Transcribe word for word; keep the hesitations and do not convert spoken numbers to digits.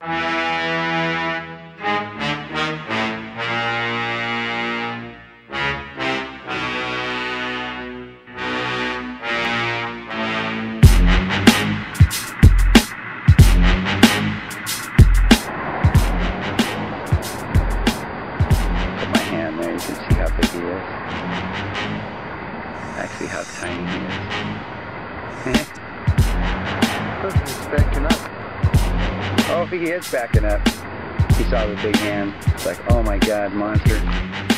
Actually, how tiny he is. He's backing up. Oh, he is backing up. He saw the big hand. It's like, oh my God, monster.